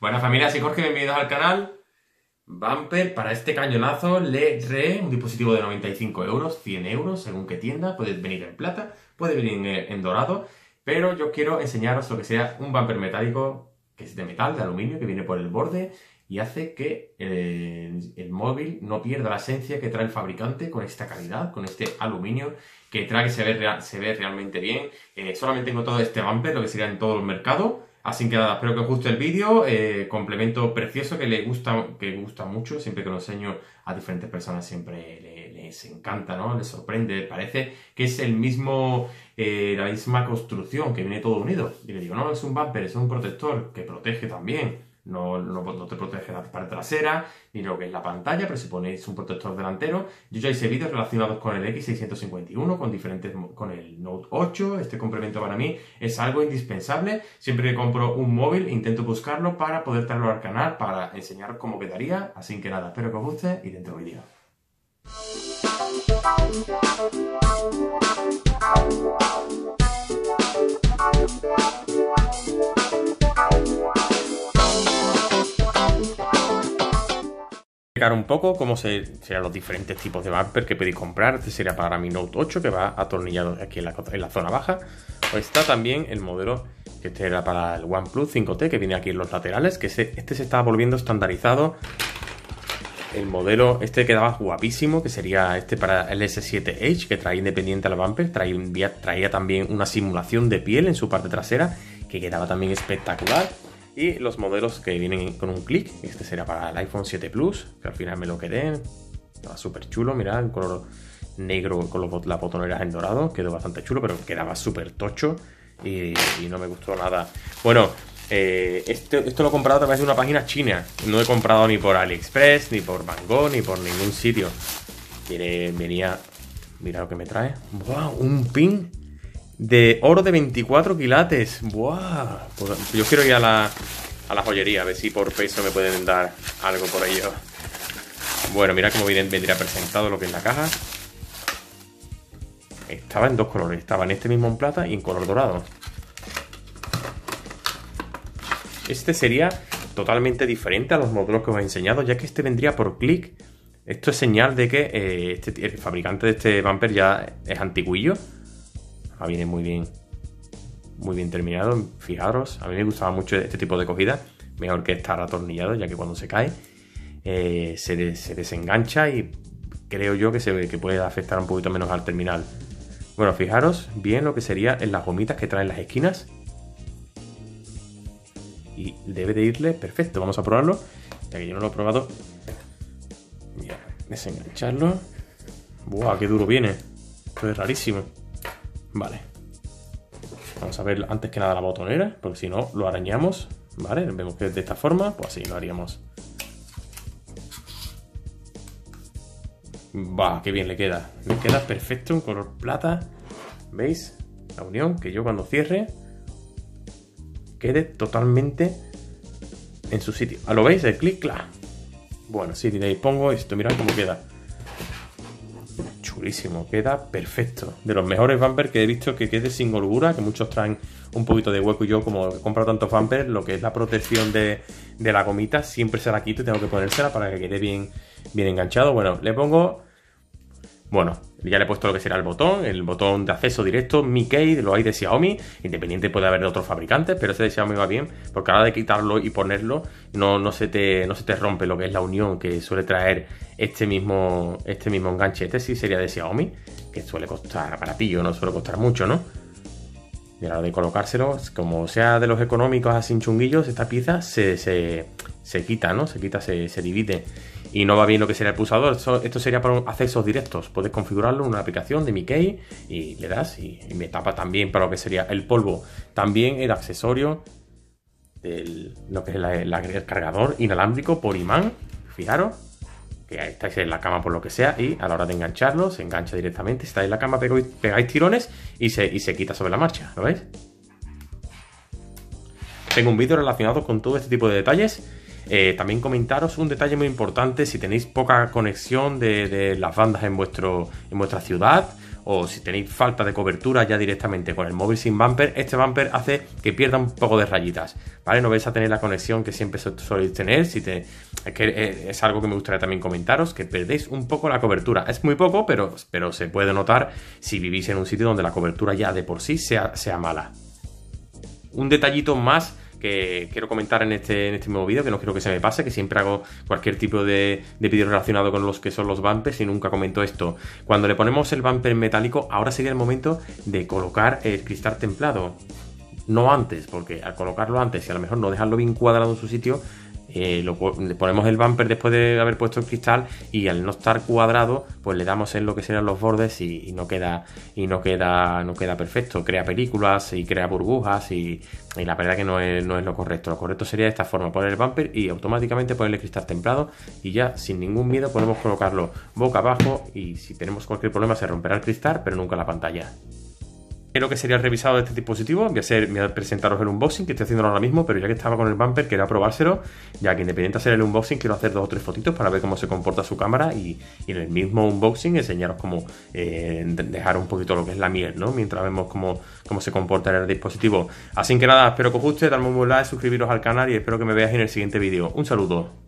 Bueno, familia, soy Jorge, bienvenidos al canal. Bumper para este cañonazo Leree, un dispositivo de 95 euros, 100 euros, según qué tienda. Puede venir en plata, puede venir en dorado, pero yo quiero enseñaros lo que sea un bumper metálico, que es de metal, de aluminio, que viene por el borde y hace que el móvil no pierda la esencia que trae el fabricante con esta calidad, con este aluminio que trae, que se ve realmente bien. Solamente tengo todo este bumper, lo que sería en todo el mercado. Así que nada, espero que os guste el vídeo, complemento precioso que le gusta mucho, siempre que lo enseño a diferentes personas siempre les encanta, ¿no? Les sorprende, parece que es el mismo, la misma construcción que viene todo unido. Y le digo, no, es un bumper, es un protector que protege también, no te protege la parte trasera ni lo que es la pantalla, pero si ponéis un protector delantero, yo ya hice vídeos relacionados con el X651, con el Note 8, este complemento para mí es algo indispensable. Siempre que compro un móvil intento buscarlo para poder traerlo al canal, para enseñar cómo quedaría, así que nada, espero que os guste y dentro vídeo. Un poco cómo serán los diferentes tipos de bumper que podéis comprar. Este sería para mi Note 8, que va atornillado aquí en la zona baja. O está también el modelo que este era para el OnePlus 5T, que viene aquí en los laterales, que este se está volviendo estandarizado. El modelo este quedaba guapísimo, que sería este para el S7 Edge, que trae independiente al bumper, traía también una simulación de piel en su parte trasera, que quedaba también espectacular. Y los modelos que vienen con un clic, este será para el iPhone 7 Plus, que al final me lo quedé, estaba súper chulo, mirad, en color negro con las botoneras en dorado, quedó bastante chulo, pero quedaba súper tocho y no me gustó nada. Bueno, esto lo he comprado a través de una página china, no he comprado ni por AliExpress, ni por Banggood, ni por ningún sitio. Venía, mira lo que me trae, ¡wow! Un pin de oro de 24 quilates. ¡Buah! Pues yo quiero ir a la joyería, a ver si por peso me pueden dar algo por ello. Bueno, mira cómo vendría presentado lo que es la caja. Estaba en dos colores. Estaba en este mismo en plata y en color dorado. Este sería totalmente diferente a los modelos que os he enseñado, ya que este vendría por clic. Esto es señal de que el fabricante de este bumper ya es antiguillo. Ah, viene muy bien terminado, fijaros, a mí me gustaba mucho este tipo de cogida, mejor que estar atornillado, ya que cuando se cae se desengancha y creo yo que que puede afectar un poquito menos al terminal. Bueno, fijaros bien lo que sería en las gomitas que traen las esquinas y debe de irle perfecto. Vamos a probarlo, ya que yo no lo he probado. Mira, desengancharlo. ¡Buah, qué duro viene! Esto es rarísimo. Vale, vamos a ver antes que nada la botonera, porque si no lo arañamos, ¿vale? Vemos que es de esta forma, pues así lo haríamos. ¡Va! ¡Qué bien le queda! Le queda perfecto, un color plata. ¿Veis? La unión, que yo cuando cierre, quede totalmente en su sitio. ¿Lo veis? El clic-clac. Bueno, si le pongo esto, mirad cómo queda. Chulísimo, queda perfecto. De los mejores bumpers que he visto, que quede sin holgura, que muchos traen un poquito de hueco. Y yo, como he comprado tantos bumpers, lo que es la protección de la gomita, siempre se la quito y tengo que ponérsela para que quede bien enganchado. Bueno, le pongo... Bueno, ya le he puesto lo que será el botón de acceso directo, MiK, lo hay de Xiaomi, independiente puede haber de otros fabricantes, pero ese de Xiaomi va bien, porque a la hora de quitarlo y ponerlo, no se te rompe lo que es la unión que suele traer este mismo enganche. Este sí sería de Xiaomi, que suele costar baratillo, no suele costar mucho, ¿no? Y a la hora de colocárselo, como sea de los económicos así chunguillos, esta pieza se quita, ¿no? Se quita, se divide. Y no va bien lo que sería el pulsador. Esto sería para accesos directos. Podéis configurarlo en una aplicación de MiK y le das y me tapa también para lo que sería el polvo. También el accesorio, lo que es el cargador inalámbrico por imán. Fijaros que ahí estáis en la cama por lo que sea y a la hora de engancharlo se engancha directamente. Estáis en la cama, pegáis tirones y se quita sobre la marcha. ¿Lo veis? Tengo un vídeo relacionado con todo este tipo de detalles. También comentaros un detalle muy importante si tenéis poca conexión de las bandas en vuestra ciudad o si tenéis falta de cobertura ya directamente con el móvil sin bumper, este bumper hace que pierda un poco de rayitas, ¿vale? No vais a tener la conexión que siempre soléis tener. Es que es algo que me gustaría también comentaros, que perdéis un poco la cobertura. Es muy poco, pero se puede notar si vivís en un sitio donde la cobertura ya de por sí sea mala. Un detallito más que quiero comentar en este nuevo vídeo, que no quiero que se me pase, que siempre hago cualquier tipo de vídeo relacionado con los que son los bumpers y nunca comento esto. Cuando le ponemos el bumper metálico, ahora sería el momento de colocar el cristal templado, no antes, porque al colocarlo antes y a lo mejor no dejarlo bien cuadrado en su sitio, le ponemos el bumper después de haber puesto el cristal y al no estar cuadrado pues le damos en lo que serían los bordes y no queda perfecto, crea películas y crea burbujas y la verdad que no es lo correcto. Lo correcto sería de esta forma, poner el bumper y automáticamente ponerle cristal templado y ya sin ningún miedo podemos colocarlo boca abajo y si tenemos cualquier problema se romperá el cristal pero nunca la pantalla. Creo que sería el revisado de este dispositivo. Voy a presentaros el unboxing, que estoy haciéndolo ahora mismo, pero ya que estaba con el bumper quería probárselo, ya que independiente de hacer el unboxing quiero hacer 2 o 3 fotitos para ver cómo se comporta su cámara y en el mismo unboxing enseñaros cómo dejar un poquito lo que es la miel, ¿no? Mientras vemos cómo se comporta en el dispositivo. Así que nada, espero que os guste, dadme un buen like, suscribiros al canal y espero que me veáis en el siguiente vídeo. Un saludo.